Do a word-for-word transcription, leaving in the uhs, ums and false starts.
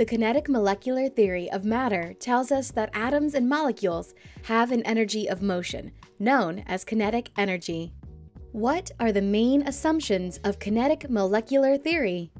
The kinetic molecular theory of matter tells us that atoms and molecules have an energy of motion, known as kinetic energy. What are the main assumptions of kinetic molecular theory?